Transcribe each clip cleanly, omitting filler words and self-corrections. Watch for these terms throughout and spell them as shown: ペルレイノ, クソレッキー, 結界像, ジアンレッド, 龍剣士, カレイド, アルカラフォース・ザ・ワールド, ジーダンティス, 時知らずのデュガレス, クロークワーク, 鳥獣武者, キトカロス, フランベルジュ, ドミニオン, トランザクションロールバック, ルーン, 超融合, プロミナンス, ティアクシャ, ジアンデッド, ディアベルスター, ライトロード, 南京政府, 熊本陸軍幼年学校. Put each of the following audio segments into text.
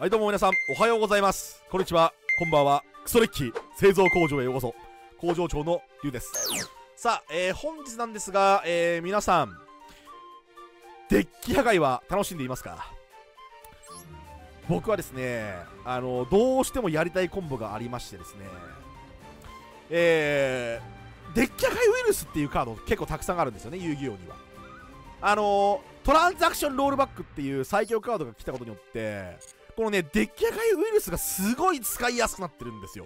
はいどうも皆さん、おはようございます、こんにちは、こんばんは。クソレッキー製造工場へようこそ。工場長のリュウです。さあ、本日なんですが、皆さんデッキ破壊は楽しんでいますか？僕はですね、どうしてもやりたいコンボがありましてですね、デッキ破壊ウイルスっていうカード結構たくさんあるんですよね、遊戯王には。トランザクションロールバックっていう最強カードが来たことによって、このね、デッキ破壊ウイルスがすごい使いやすくなってるんですよ。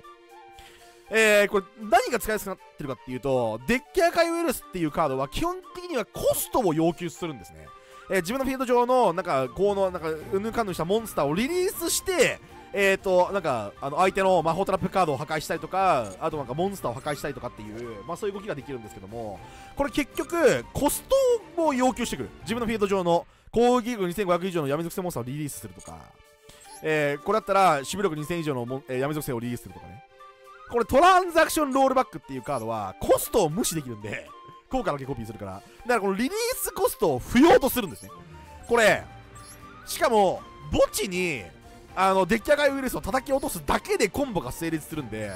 これ何が使いやすくなってるかっていうと、デッキ破壊ウイルスっていうカードは基本的にはコストを要求するんですね。自分のフィールド上の、なんか、効能、なんか、うぬかんぬしたモンスターをリリースして、なんか、相手の魔法トラップカードを破壊したりとか、あとなんかモンスターを破壊したりとかっていう、まあそういう動きができるんですけども、これ結局、コストを要求してくる。自分のフィールド上の攻撃力2500以上の闇属性モンスターをリリースするとか、これだったら守備力2000以上の闇属性をリリースするとかね。これトランザクションロールバックっていうカードは、コストを無視できるんで、効果だけコピーするから、だからこのリリースコストを不要とするんですね。これ、しかも、墓地に、デッキ破壊ウイルスを叩き落とすだけでコンボが成立するんで、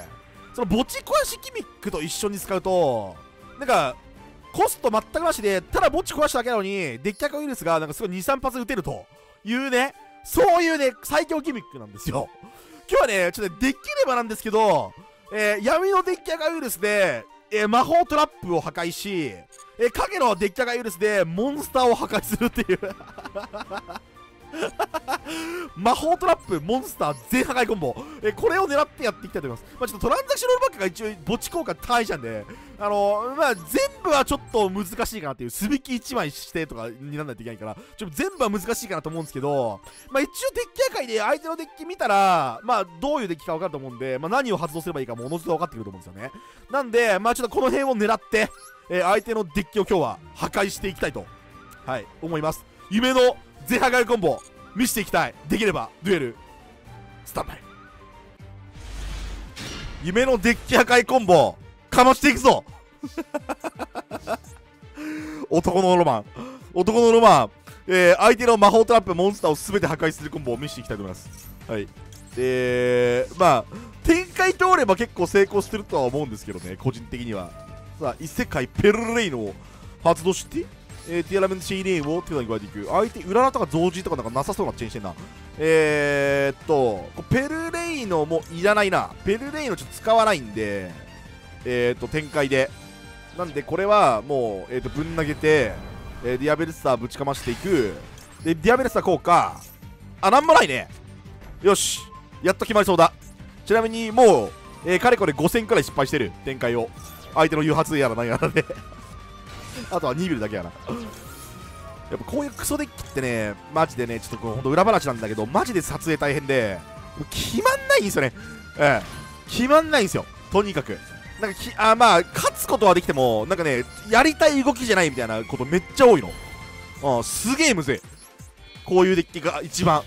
その墓地壊しギミックと一緒に使うと、なんか、コスト全くなしで、ただ墓地壊しただけなのに、デッキ破壊ウイルスがなんかすごい2、3発撃てるというね、そういうね、最強ギミックなんですよ。今日はね、ちょっとできればなんですけど、闇のデッキ破壊ウイルスで、魔法トラップを破壊し、影のデッキ破壊ウイルスでモンスターを破壊するっていう魔法トラップモンスター全破壊コンボ、これを狙ってやっていきたいと思います。まあ、ちょっとトランザクションロールバックが一応墓地効果大事なんで、まあ、全部はちょっと難しいかなっていう、すべき1枚してとかにならないといけないから、ちょっと全部は難しいかなと思うんですけど、まあ、一応デッキ破壊で相手のデッキ見たら、まあ、どういうデッキか分かると思うんで、まあ、何を発動すればいいかものずと分かってくると思うんですよね。なんで、まあ、ちょっとこの辺を狙って、相手のデッキを今日は破壊していきたいと、はい、思います。夢の全破壊コンボ見せていきたい。できればデュエルスタンバイ。夢のデッキ破壊コンボかましていくぞ男のロマン、男のロマン、相手の魔法トラップモンスターを全て破壊するコンボを見せていきたいと思います。はい、まあ展開通れば結構成功してるとは思うんですけどね、個人的には。さあ、異世界ペルレイノを発動して、ティアラメントシーレーンを手札に加えていく。相手、裏ラとか増獣とかなんかなさそうなチェーンしてんな。ペルレイノもいらないな。ペルレイノちょっと使わないんで、展開で。なんで、これはもう、ぶん投げて、ディアベルスターぶちかましていく。で、ディアベルスター効果。あ、なんもないね。よし。やっと決まりそうだ。ちなみに、もう、かれこれ5000くらい失敗してる。展開を。相手の誘発やら何やらで。あとはニービルだけやな。やっぱこういうクソデッキってね、マジでね、ちょっとこうほんと裏話なんだけど、マジで撮影大変で、決まんないんですよね。決まんないんですよ。とにかく。なんかまあ、勝つことはできても、なんかね、やりたい動きじゃないみたいなことめっちゃ多いの。すげえむずい。こういうデッキが一番。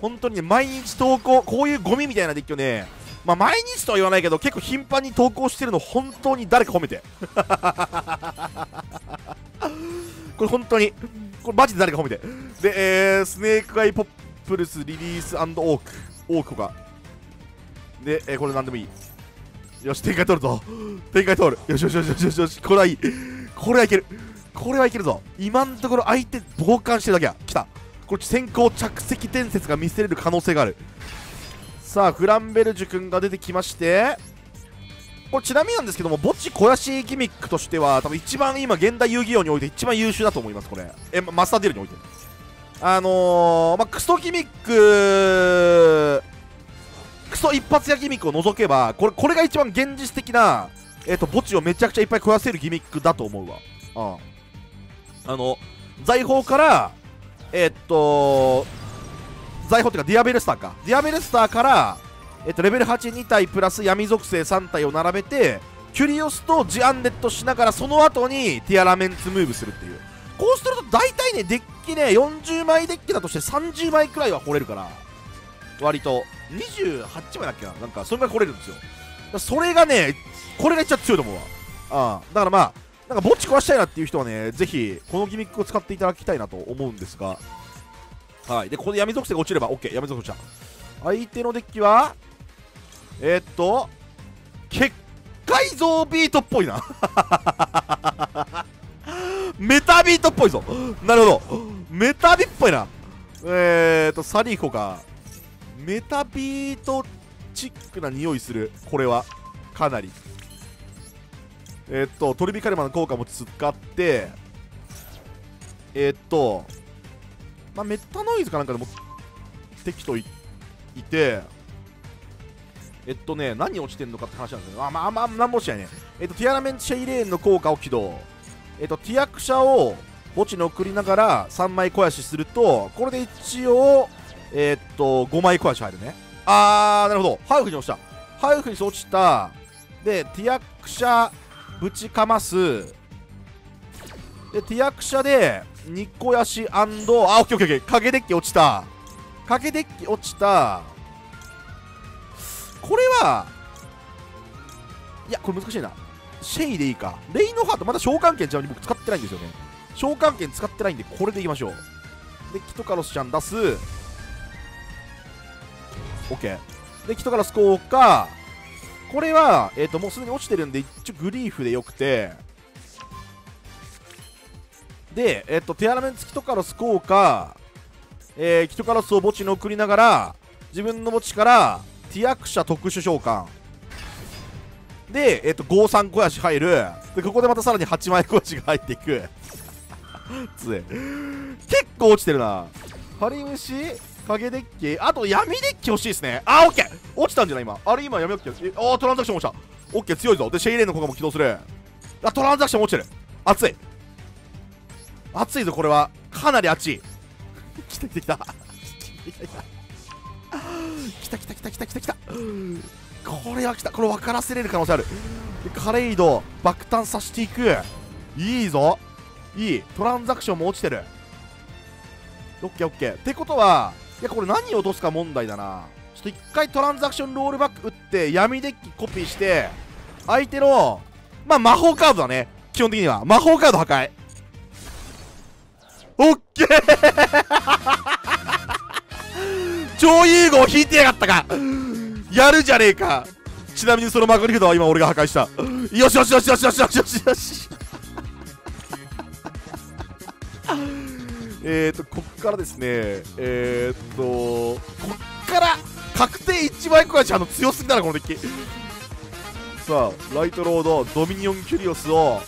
本当にね、毎日投稿、こういうゴミみたいなデッキをね、まあ毎日とは言わないけど結構頻繁に投稿してるの本当に誰か褒めてこれ本当にこれマジで誰か褒めて。で、スネークアイポップルスリリース&オークとかで、これ何でもいい。よし、展開通るぞ、展開通る。よしよしよしよしよしよし、これはいい、これはいける、これはいけるぞ。今のところ相手傍観してるだけや。来た、これ先行着席伝説が見せれる可能性がある。さあ、フランベルジュ君が出てきまして、これちなみになんですけども、墓地肥やしギミックとしては多分一番今現代遊戯王において一番優秀だと思います。これマスターデュエルにおいてまあ、クソギミック、クソ一発屋ギミックを除けばこれが一番現実的な、墓地をめちゃくちゃいっぱい肥やせるギミックだと思うわ。財宝から財宝というかディアベルスターか、ディアベルスターから、レベル82体プラス闇属性3体を並べてキュリオスとジアンデッドしながら、その後にティアラメンツムーブするっていう。こうすると大体ね、デッキね、40枚デッキだとして30枚くらいは掘れるから、割と28枚だっけな、なんかそれぐらい掘れるんですよ。それがね、これが一番強いと思うわ。だからまあ、なんか墓地壊したいなっていう人はね、ぜひこのギミックを使っていただきたいなと思うんですが、はい、でここで闇属性が落ちれば OK。 闇属性落ちた。相手のデッキは結界像ビートっぽいなメタビートっぽいぞ。なるほど、メタビっぽいな。サリーコか。メタビートチックな匂いする。これはかなりトリビカルマの効果も使ってまあ、メタノイズかなんかでも敵と いて何落ちてんのかって話なんですけど、まあまあなんもしないね。ティアラメンシェイレーンの効果を起動。ティアクシャを墓地に送りながら3枚肥やしすると、これで一応5枚肥やし入るね。あー、なるほど。ハーフに落ちた。ハーフに落ちた。でティアクシャぶちかます。で、ティアクシャで、ニコヤシ&、あ、オッケーオッケーオッケー。影デッキ落ちた。影デッキ落ちた。これは、いや、これ難しいな。シェイでいいか。レイノハート、まだ召喚券ちなみに僕使ってないんですよね。召喚券使ってないんで、これでいきましょう。で、キトカロスちゃん出す。オッケー。で、キトカロス効果。これは、もうすでに落ちてるんで、一応グリーフでよくて。で、ティアラメンツキトカロス効果、キトカロスを墓地に送りながら、自分の墓地から、ティアクシャ特殊召喚。で、53小屋し入る。で、ここでまたさらに8枚小屋しが入っていく。つえ。結構落ちてるな。ハリムシ、影デッキ、あと闇デッキ欲しいですね。あー、オッケー、落ちたんじゃない今。あれ、今闇デッキ、あー、トランザクション落ちた。オッケー、強いぞ。で、シェイレーンの効果も起動する。あ、トランザクション落ちてる。熱い。熱いぞ、これは。かなり熱い。来た来た来た。来た来た来た来た来た来た。これは来た。これ分からせれる可能性ある。カレイド、爆誕させていく。いいぞ。いい。トランザクションも落ちてる。オッケーオッケー。ってことは、いや、これ何を落とすか問題だな。ちょっと一回トランザクションロールバック打って、闇デッキコピーして、相手の、まあ、魔法カードだね。基本的には。魔法カード破壊。オッケー超融合引いてやがったかやるじゃねえか。ちなみにそのマグリフドは今俺が破壊した。よしよしよしよしよしよしよしこっからですね、こっから確定1枚壊し、強すぎだなこのデッキ。さあ、ライトロード、ドミニオンキュリオスを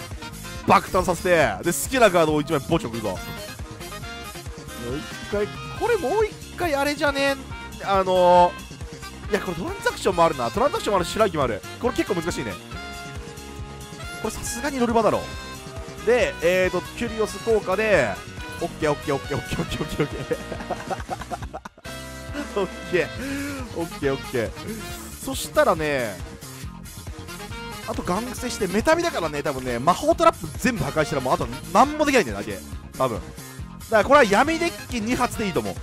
爆誕させて、で好きなカードを1枚ボチョくるぞ。もう一回、これもう一回あれじゃねえ、いや、これトランザクションもあるな。トランザクションもあるし、白い木もある。これ結構難しいね。これさすがにロルバだろう。で、キュリオス効果で、オッケーオッケーオッケーオッケーオッケーオッケーオッケーオッケーオッケー。そしたらね、あとガン癖してメタビだからね、多分ね、魔法トラップ全部破壊したらもうあと何もできないんだよだけ、多分。だからこれは闇デッキ2発でいいと思う。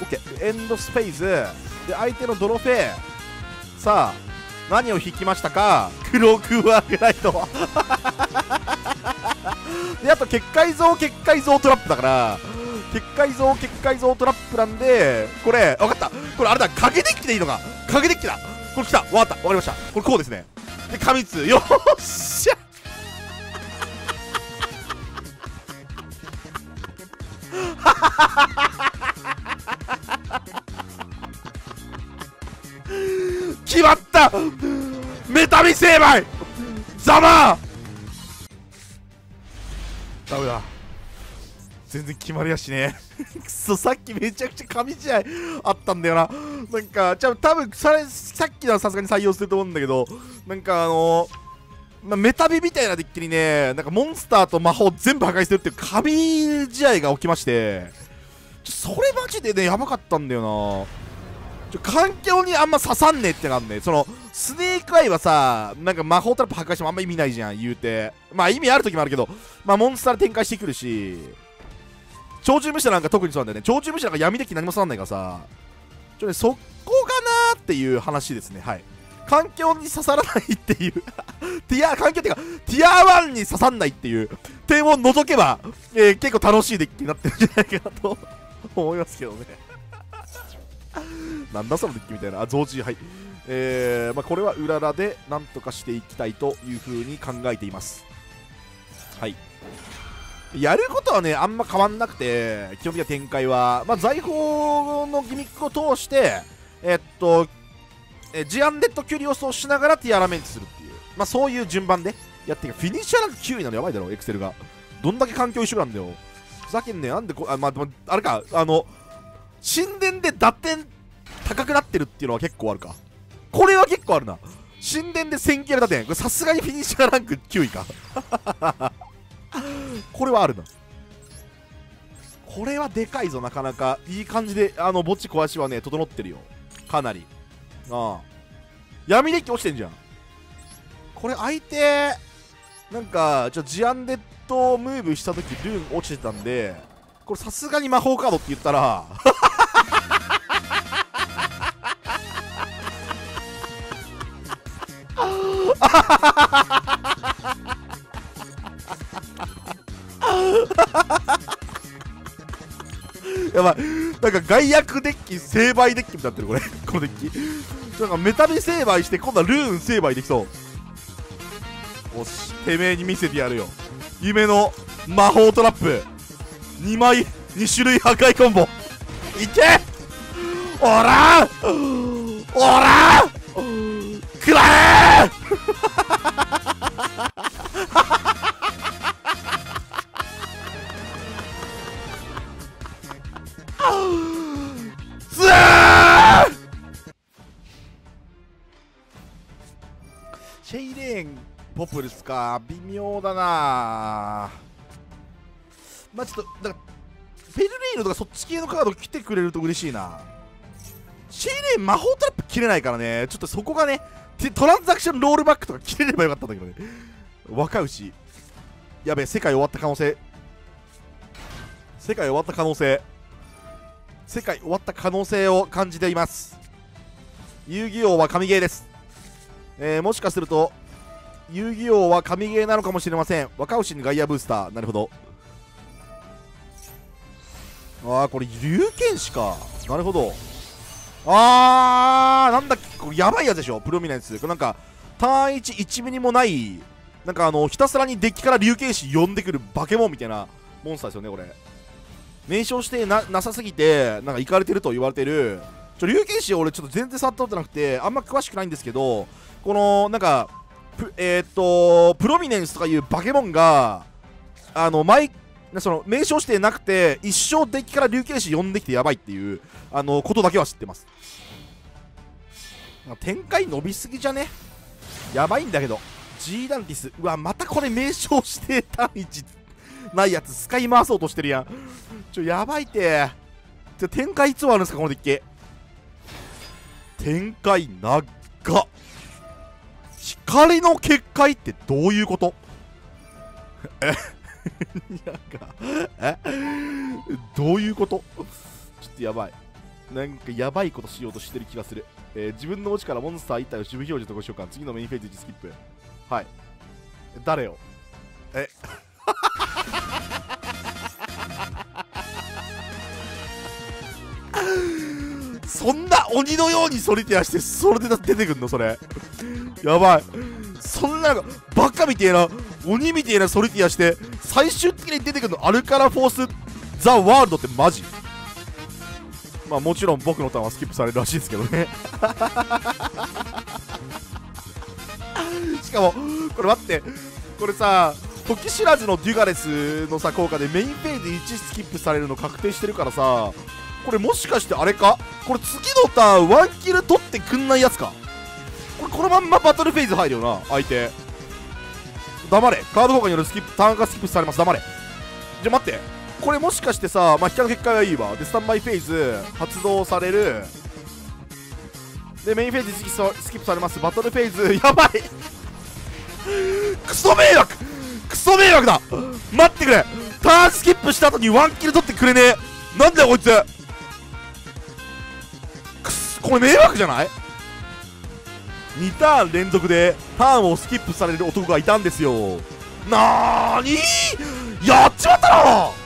オッケー、エンドスペースで相手のドロフェー。さあ、何を引きましたか。クロークワークライトで、あと結界像トラップだから、結界像トラップなんで、これ分かった。これあれだ、影デッキでいいのか。影デッキだ。これ来た、わかった、わかりました。これこうですね。で、過密、よっしゃ決まった。メタビ成敗ざま。ダメだ、全然決まりやしねくそ、さっきめちゃくちゃ神試合あったんだよな。なんか、じゃあ多分それさっきのはさすがに採用すると思うんだけど、なんかまあ、メタビみたいなデッキにね、なんかモンスターと魔法全部破壊してるっていう神試合が起きまして、それマジでね、やばかったんだよな。環境にあんま刺さんねえってなんで、そのスネークアイはさ、なんか魔法トラップ破壊してもあんま意味ないじゃん、言うて。まあ意味ある時もあるけど、まあモンスターで展開してくるし、鳥獣武者なんか特にそうなんだよね。鳥獣武者なんか闇デッキ何も刺さんないからさ、ちょっとね、そこかなーっていう話ですね。はい、環境に刺さらないっていうティア、環境っていうかティア1に刺さんないっていう、って点を除けば、結構楽しいデッキになってるんじゃないかなと思いますけどね。なんだそのデッキみたいな。あ、増地、はい。まあ、これはうららでなんとかしていきたいというふうに考えています。はい。やることはね、あんま変わんなくて、基本的な展開は、まあ、財宝のギミックを通して、ジアンレッドキュリオスをしながらティアラメンチするっていう、まあ、そういう順番でやっていく。フィニッシャーなんか9位なのやばいだろ、エクセルが。どんだけ環境一緒なんだよ。ふざけんねえ、なんでこ、あ、まあ、あれか、神殿で打点高くなってるっていうのは結構あるか。これは結構あるな。神殿で1900打点。これさすがにフィニッシャーランク9位か。これはあるな。これはでかいぞ、なかなか。いい感じで、墓地壊しはね、整ってるよ。かなり。ああ。闇デッキ落ちてんじゃん。これ、相手、なんか、ジアンデッドムーブしたとき、ルーン落ちてたんで、これさすがに魔法カードって言ったら、やばい、なんか外役デッキ成敗デッキになってるこれ。このデッキなんかメタル成敗して今度はルーン成敗できそう。おし、てめえに見せてやるよ、夢の魔法トラップ。2枚2種類破壊コンボいけ。おらーおらーくらえシェイレーンポプルスか微妙だな。まあちょっとだからペルレイルとかそっち系のカード来てくれると嬉しいな。シェイレーン魔法トラップ切れないからね、ちょっとそこがね、トランザクションロールバックとか切れればよかったんだけどね。若牛やべえ、世界終わった可能性、世界終わった可能性、世界終わった可能性を感じています。遊戯王は神ゲーです。もしかすると遊戯王は神ゲーなのかもしれません。若牛にガイアブースター、なるほど。ああ、これ龍剣士か、なるほど。あー、なんだっけ、これやばいやつでしょ、プロミナンス。これなんか単一1ミリもない、なんかひたすらにデッキから龍剣士呼んでくるバケモンみたいなモンスターですよね。これ名称して なさすぎてなんかイカれてると言われてる。龍剣士俺ちょっと全然触ったことなくてあんま詳しくないんですけど、このなんかプロミネンスとかいうバケモンがその名称してなくて一生デッキから龍剣士呼んできてやばいっていうことだけは知ってます。展開伸びすぎじゃね、やばいんだけど。ジーダンティス、うわ、またこれ名称して単一ないやつ使い回そうとしてるやん。やばいって。展開いつもあるんですかこのデッキ。展開長っ。光の結界ってどういうこと。えなんかどういうこと。ちょっとやばい、なんかやばいことしようとしてる気がする。自分の墓地からモンスター1体を守備表示とご召喚、次のメインフェーズ1スキップ。はい、誰をそんな鬼のようにソリティアしてそれで出てくんのそれ。やばい、そんなバカみてえな鬼みてえなソリティアして最終的に出てくるのアルカラフォース・ザ・ワールドってマジ。まあもちろん僕のターンはスキップされるらしいですけどね。しかもこれ待って、これさ時知らずのデュガレスのさ効果でメインページ1スキップされるの確定してるからさ、これもしかしてあれか、これ次のターンワンキル取ってくんないやつか。これこのまんまバトルフェーズ入るよな相手。黙れ、カード効果によるスキップターンがスキップされます、黙れ。じゃ待って、これもしかしてさ、まあ光の結界はいいわでスタンバイフェーズ発動されるでメインフェーズスキップされます、バトルフェーズやばい。クソ迷惑、クソ迷惑だ。待ってくれ、ターンスキップした後にワンキル取ってくれねえ、なんだよこいつ。これ迷惑じゃない。2ターン連続でターンをスキップされる男がいたんですよ。なーにー、やっちまったな。